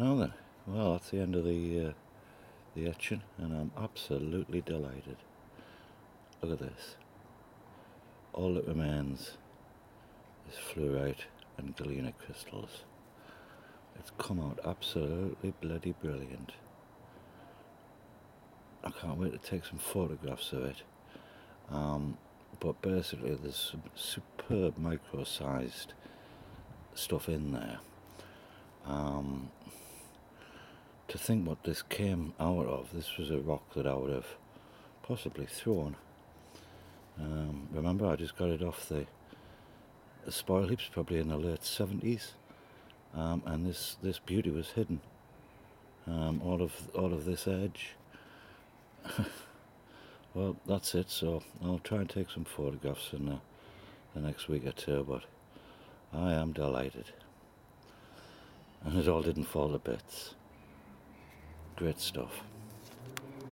Now then, well, that's the end of the etching, and I'm absolutely delighted. Look at this. All that remains is fluorite and galena crystals. It's come out absolutely bloody brilliant. I can't wait to take some photographs of it. But basically there's some superb micro-sized stuff in there. To think what this came out of, this was a rock that I would have possibly thrown. Remember, I just got it off the spoil heaps, probably in the late 70s, and this beauty was hidden. All of this edge. Well, that's it. So I'll try and take some photographs in the next week or two. But I am delighted, and it all didn't fall to bits. Great stuff.